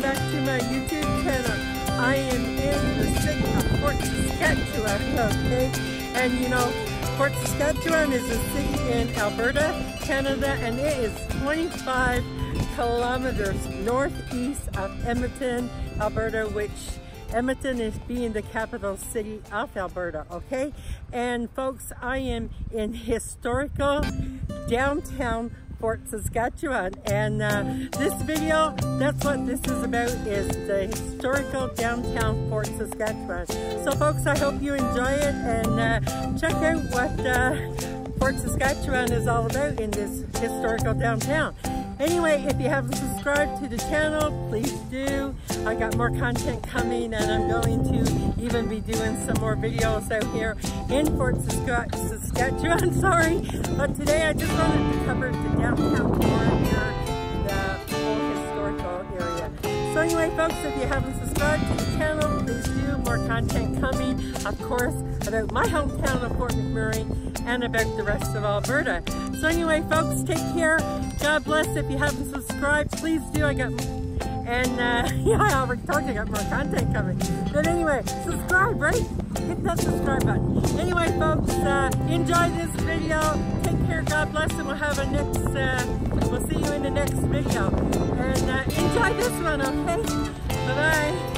welcome back to my YouTube channel. I am in the city of Fort Saskatchewan, okay? And you know, Fort Saskatchewan is a city in Alberta, Canada, and it is 25 kilometers northeast of Edmonton, Alberta, which Edmonton is being the capital city of Alberta, okay? And folks, I am in historical downtown Fort Saskatchewan, and this video, that's what this is about, is the historical downtown Fort Saskatchewan. So folks, I hope you enjoy it, and check out what Fort Saskatchewan is all about in this historical downtown. Anyway, if you haven't subscribed to the channel, please do. I got more content coming, and I'm going to even be doing some more videos out here in Fort Saskatchewan, sorry. But today I just wanted to cover the downtown corridor, the whole historical area. So anyway, folks, if you haven't subscribed to the channel, please do. More content coming, of course, about my hometown of Fort McMurray and about the rest of Alberta. So anyway, folks, take care. God bless. If you haven't subscribed, please do. I already told you I got more content coming. But anyway, subscribe, right? Hit that subscribe button. Anyway, folks, enjoy this video. Take care. God bless, and we'll see you in the next video. And enjoy this one, okay? Bye-bye.